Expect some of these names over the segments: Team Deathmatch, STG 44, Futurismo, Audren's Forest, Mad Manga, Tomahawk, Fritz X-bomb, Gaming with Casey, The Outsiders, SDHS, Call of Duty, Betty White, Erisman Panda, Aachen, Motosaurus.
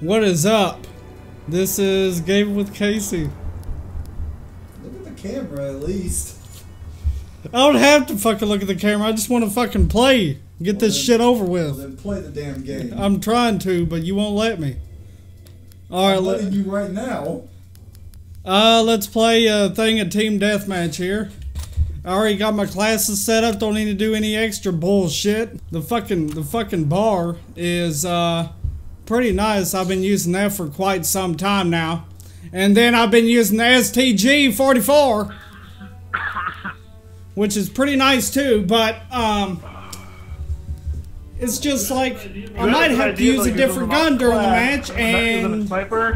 What is up? This is Gaming with Casey. Look at the camera at least. I don't have to fucking look at the camera. I just want to fucking play. Get this shit over with. Then play the damn game. I'm trying to, but you won't let me. All right, I'm letting you right now. Let's play a thing of Team Deathmatch here. I already got my classes set up. Don't need to do any extra bullshit. The fucking bar is pretty nice. I've been using that for quite some time now. And then I've been using the STG 44, which is pretty nice too. But it's just like I might have to use a different gun during the match, and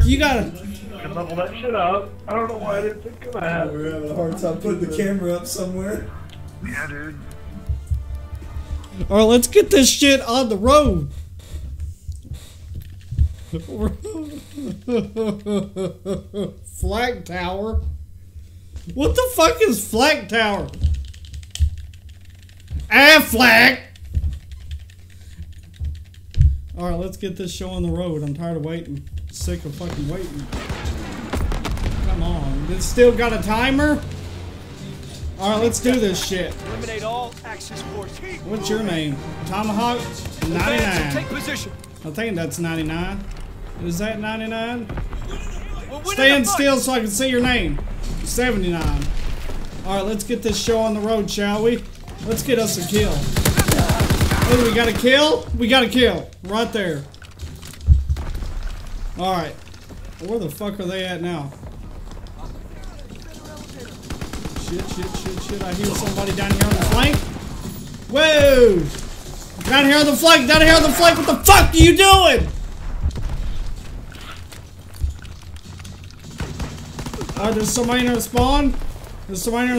you gotta. Level that shit up. I don't know why I didn't think of that. We're having a hard time putting the camera up somewhere. Yeah, dude. Alright, let's get this shit on the road. Flak Tower? What the fuck is Flak Tower? Flak! Alright, let's get this show on the road. I'm tired of waiting. Sick of fucking waiting. Come on, it's still got a timer? Alright, let's do this shit. Eliminate all access ports. What's your name? Tomahawk? 99. Take position. I think that's 99. Is that 99? Stand still so I can see your name. 79. Alright, let's get this show on the road, shall we? Let's get us a kill. Oh, we got a kill? We got a kill. Right there. Alright. Where the fuck are they at now? Shit, I hear somebody down here on the flank. Whoa! Down here on the flank, what the fuck are you doing? Alright, there's somebody in the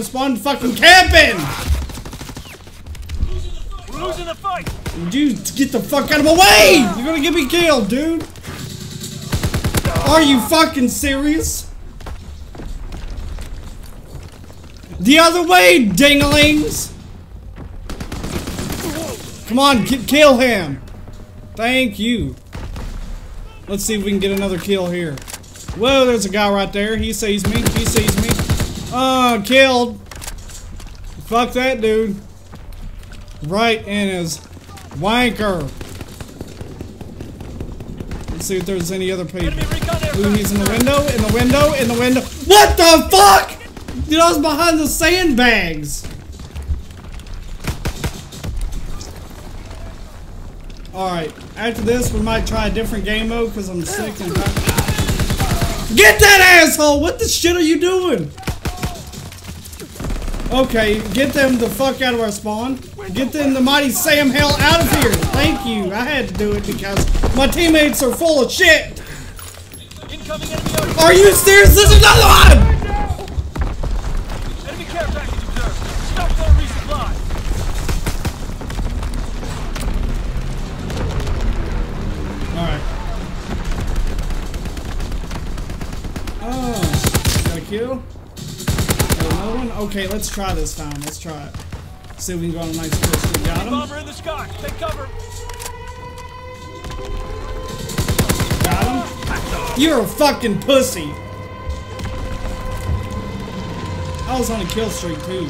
spawn. Fucking camping! We're losing the fight! Dude, get the fuck out of my way! You're gonna get me killed, dude! Are you fucking serious? The other way, dinglings! Come on, kill him! Thank you. Let's see if we can get another kill here. Whoa, there's a guy right there. He sees me. Killed. Fuck that dude. Right in his wanker. Let's see if there's any other people. Ooh, he's in the window, What the fuck?! Dude, I was behind the sandbags! Alright, after this we might try a different game mode because I'm sick and get that asshole! What the shit are you doing? Okay, get them the fuck out of our spawn. Get them the mighty Sam Hell out of here! Thank you, I had to do it because my teammates are full of shit! Are you serious? This is another one! Kill. Another one? Okay, let's try this time. Let's try it. See if we can go on a nice push. We got him. Bomber in the sky. Take cover. Got him. You're a fucking pussy. I was on a kill streak too.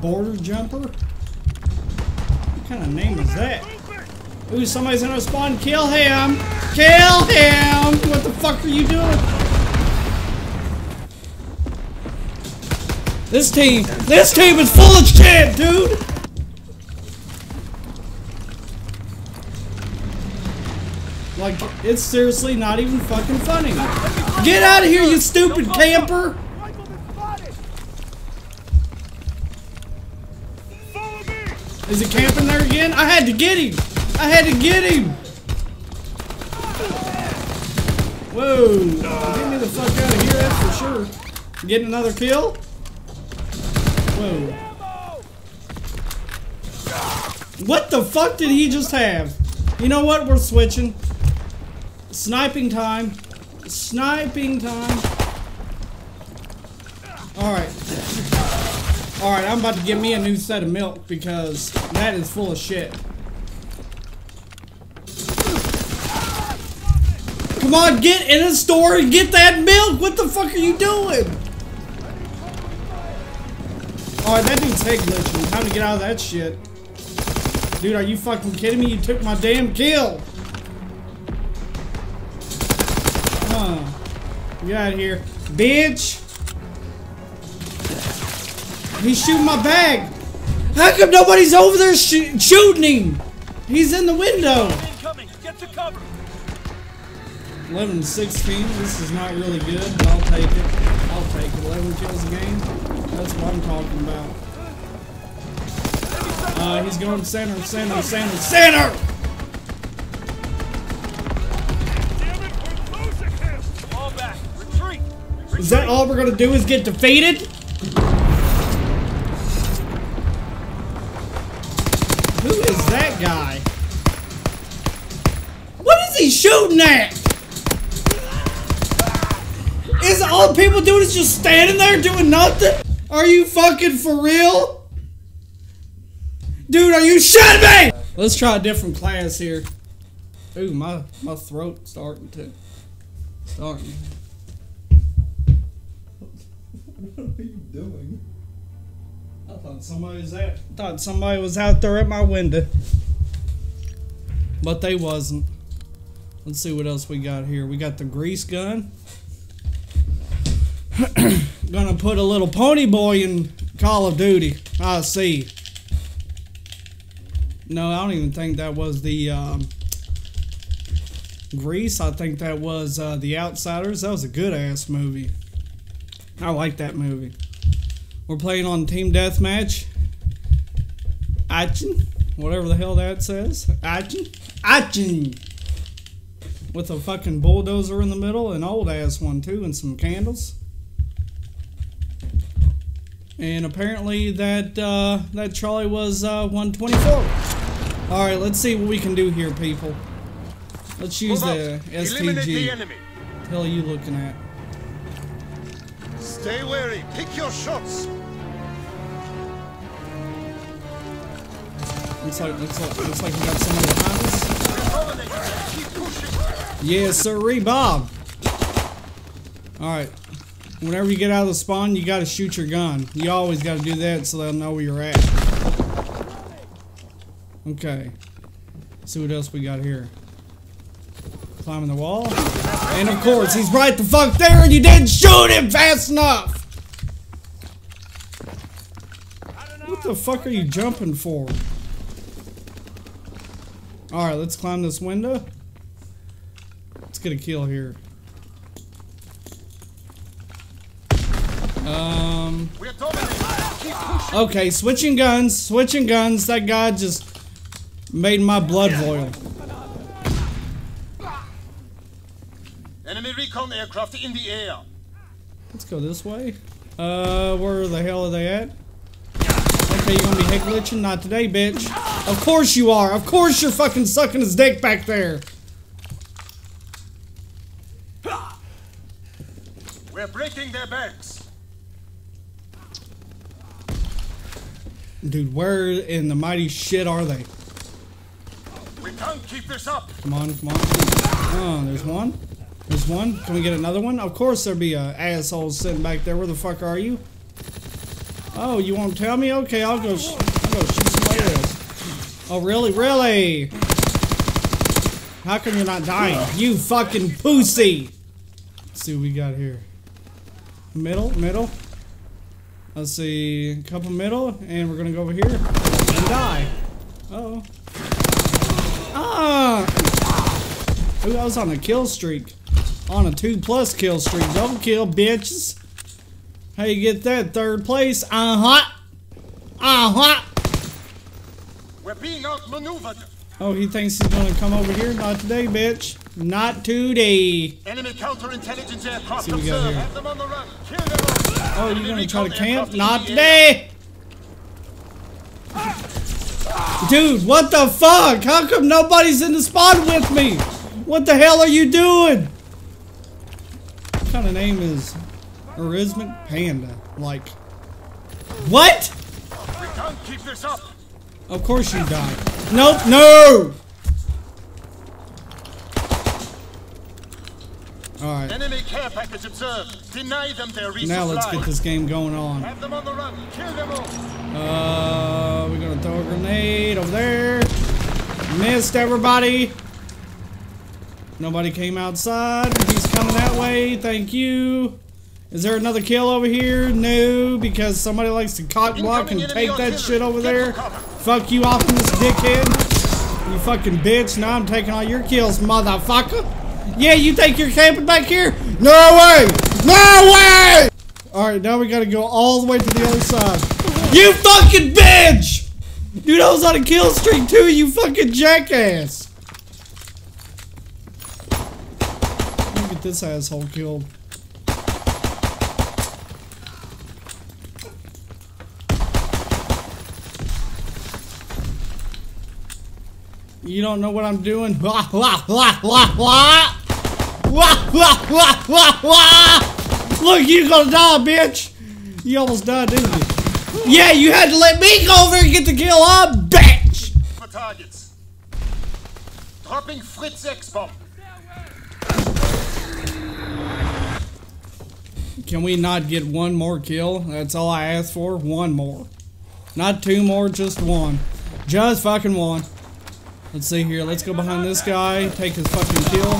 Border jumper? What kind of name is that? Ooh, somebody's in our spawn. Kill him! Kill him! What the fuck are you doing? This team is full of shit, dude! Like, it's seriously not even fucking funny. Get out of here, you stupid camper! Is he camping there again? I had to get him! Whoa! Get me the fuck out of here, that's for sure. Getting another kill? Whoa. What the fuck did he just have? You know what? We're switching. Sniping time. Alright. Alright, I'm about to get me a new set of milk because that is full of shit. Come on, get in a store and get that milk! What the fuck are you doing? Alright, that dude's head glitching. Time to get out of that shit. Dude, are you fucking kidding me? You took my damn kill! Get out of here, bitch! He's shooting my bag! How come nobody's over there shooting him? He's in the window! 11-16, this is not really good, but I'll take it. I'll take it. 11 kills a game? That's what I'm talking about. He's going center, center, center, center! Is that all we're gonna do is get defeated? Who is that guy? What is he shooting at? Is all people doing is just standing there doing nothing? Are you fucking for real? Dude, are you shitting me? Let's try a different class here. Ooh, my throat's starting to. What are you doing? I thought somebody was out. I thought somebody was out there at my window, but they wasn't. Let's see what else we got here. We got the grease gun. Gonna put a little pony boy in Call of Duty. I see. No, I don't even think that was the Grease. I think that was The Outsiders. That was a good ass movie. I like that movie. We're playing on Team Deathmatch. Aachen. Whatever the hell that says. Aachen. Aachen. With a fucking bulldozer in the middle. An old ass one too. And some candles. And apparently that trolley was 124. Alright, let's see what we can do here, people. Let's use the STG. Eliminate the enemy. What the hell are you looking at? Stay wary, pick your shots. Looks like we got someone behind us. Keep pushing. Yes, sir, Bob. Alright. Whenever you get out of the spawn, you gotta shoot your gun. You always gotta do that so they'll know where you're at. Okay. Let's see what else we got here. Climbing the wall. And of course, he's right the fuck there and you didn't shoot him fast enough! What the fuck are you jumping for? Alright, let's climb this window. Let's get a kill here. Okay, switching guns. That guy just made my blood boil. Enemy recon aircraft in the air. Let's go this way. Where the hell are they at? Okay, you're gonna be head glitching? Not today, bitch. Of course you are. Of course you're fucking sucking his dick back there. We're breaking their backs. Dude, where in the mighty shit are they? We can't keep this up. Come on, come on. Oh, there's one. There's one. Can we get another one? Of course there'd be an asshole sitting back there. Where the fuck are you? Oh, you won't tell me? Okay, I'll go shoot somebody else. Oh, really? Really? How come you're not dying? You fucking pussy! Let's see what we got here. Middle. Let's see. A couple middle, and we're gonna go over here and die. Uh-oh. Ah! Ooh, I was on a kill streak. On a 2+ kill streak. Double kill, bitches. How you get that third place? We're being outmaneuvered. Oh, he thinks he's gonna come over here? Not today, bitch. Not today. Enemy counterintelligence aircraft. See what we got here. Have them on the run. Kill them all. Oh, you're gonna try to camp? Not today. Dude, what the fuck? How come nobody's in the spawn with me? What the hell are you doing? What kind of name is Erisman Panda? Like, What? We can't keep this up. Of course you die. Nope, no! Alright. Enemy care package observed. Deny them their resources. Now let's get this game going on. Have them on the run. Kill them all. We're gonna throw a grenade over there. Missed everybody. Nobody came outside. He's coming that way. Thank you. Is there another kill over here? No, because somebody likes to cock block and take that shit over there. Fuck you off in this dickhead. You fucking bitch. Now I'm taking all your kills, motherfucker. Yeah, you think you're camping back here? No way! No way! Alright, now we gotta go all the way to the other side. You fucking bitch! Dude, I was on a kill streak too, you fucking jackass. Let me get this asshole killed. You don't know what I'm doing. Wah, wah, wah, wah, wah. Wah, wah, wah, wah, wah. Look, you gonna die, bitch. You almost died, didn't you? Yeah, you had to let me go over and get the kill, huh, bitch? For targets. Dropping Fritz X-bomb. Can we not get one more kill? That's all I asked for. One more. Not two more, just one. Just fucking one. Let's see here. Let's go behind this guy. Take his fucking kill.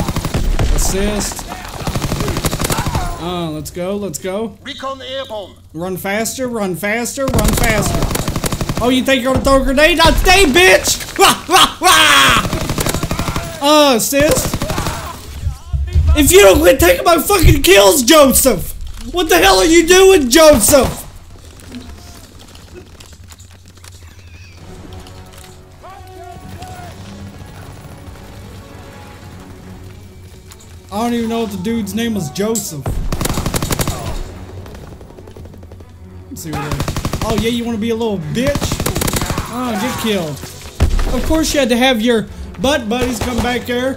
Assist. Let's go. Let's go. Recon airborne. Run faster. Run faster. Run faster. Oh, you think you're gonna throw a grenade? Not today, bitch! Assist. If you don't quit taking my fucking kills, Joseph! What the hell are you doing, Joseph? I don't even know if the dude's name was Joseph. Let's see what it is. Oh yeah, you want to be a little bitch? Oh, get killed. Of course you had to have your butt buddies come back there.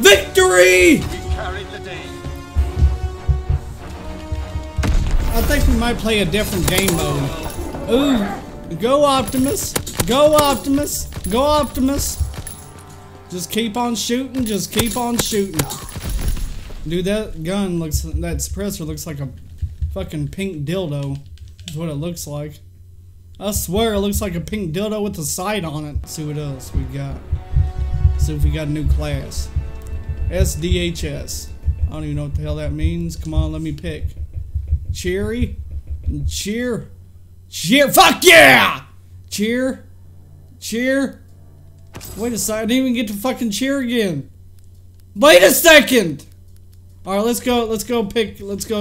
Victory! We carried the day. I think we might play a different game mode. Ooh, go Optimus. Go Optimus. Go Optimus. Just keep on shooting, just keep on shooting. Dude, that gun looks, that suppressor looks like a fucking pink dildo. Is what it looks like. I swear it looks like a pink dildo with a sight on it. Let's see what else we got. Let's see if we got a new class. SDHS. I don't even know what the hell that means. Come on, let me pick. Cheery. Cheer. Cheer. Fuck yeah! Cheer. Cheer. Wait a second, I didn't even get to fucking cheer again. Wait a second! Alright, let's go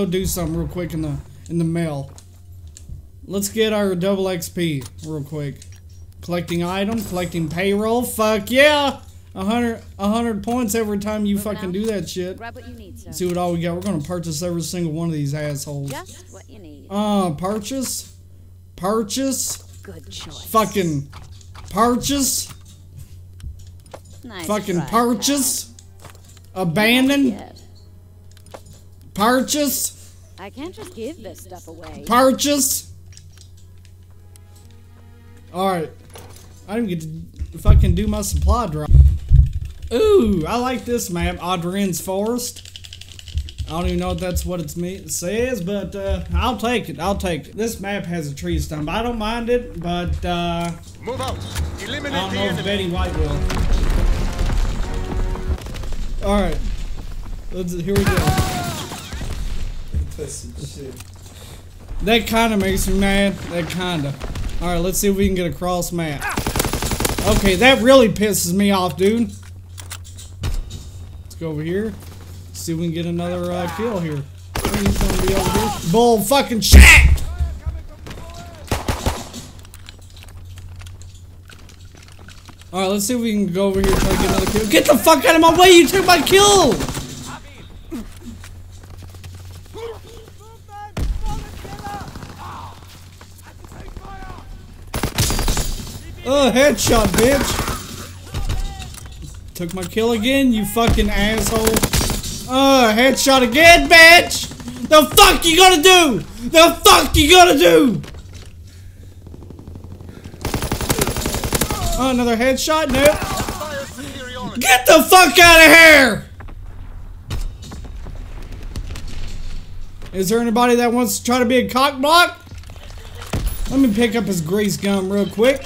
do something real quick in the mail. Let's get our double XP real quick. Collecting item, collecting payroll, fuck yeah! 100 points every time you fucking do that shit. Grab what you need, sir. See what all we got. We're gonna purchase every single one of these assholes. Just what you need. Purchase. Purchase. Good choice. Fucking purchase. Nice fucking try, purchase, man. Abandon, purchase. I can't just give this stuff away. Purchase. All right, I didn't get to fucking do my supply drop. Ooh, I like this map, Audren's Forest. I don't even know if that's what it says, but I'll take it. I'll take it. This map has a tree stump. I don't mind it, but move out. Eliminate I don't know if Betty White will. Alright, here we go. That kinda makes me mad, that kinda. Alright, let's see if we can get across map. Okay, that really pisses me off, dude. Let's go over here. See if we can get another kill here. Bull fucking shit! Alright, let's see if we can go over here and try to get another kill. Get the fuck out of my way! You took my kill! Oh, headshot, bitch! Took my kill again, you fucking asshole. Headshot again, bitch! The fuck you gonna do? The fuck you gonna do? Oh, another headshot? Nope. Get the fuck out of here! Is there anybody that wants to try to be a cock block? Let me pick up his grease gun real quick.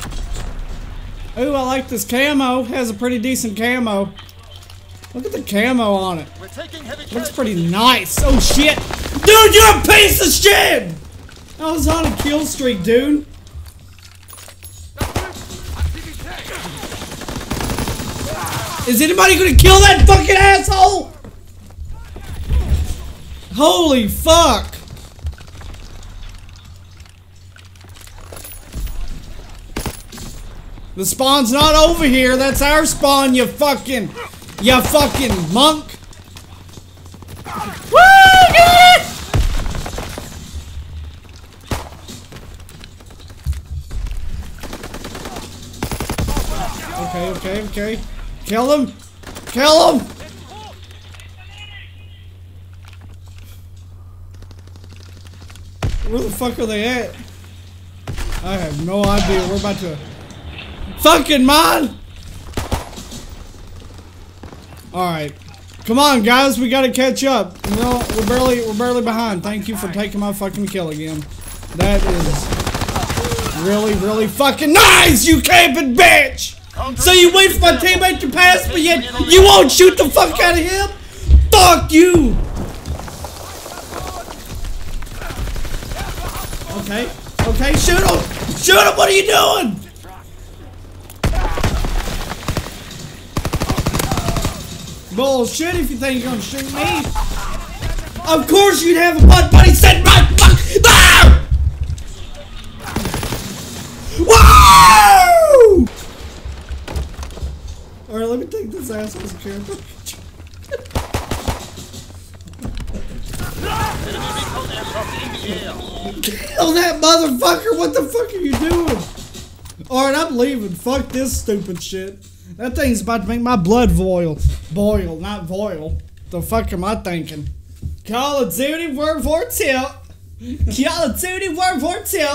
Ooh, I like this camo. Has a pretty decent camo. Look at the camo on it. Looks pretty nice. Oh shit. Dude, you're a piece of shit! I was on a kill streak, dude. Is anybody gonna kill that fucking asshole? Holy fuck! The spawn's not over here, that's our spawn, you fucking monk! Woo! Get it! Okay. Kill him! Kill him! Where the fuck are they at? I have no idea. We're about to... Fucking mine! Alright. Come on, guys. We gotta catch up. You know, we're barely behind. Thank you for taking my fucking kill again. That is... Really fucking nice, you camping bitch! So you wait for my teammate to pass, but yet you won't shoot the fuck out of him? Fuck you! Okay, shoot him! Shoot him! What are you doing? Bullshit if you think you're gonna shoot me! Of course you'd have a butt buddy set my fuck! Ah! Whoa! Alright, let me take this asshole's camera. Kill that motherfucker! What the fuck are you doing? Alright, I'm leaving. Fuck this stupid shit. That thing's about to make my blood boil. Boil, not boil. The fuck am I thinking? Call of Duty World War II. Call of Duty World War II.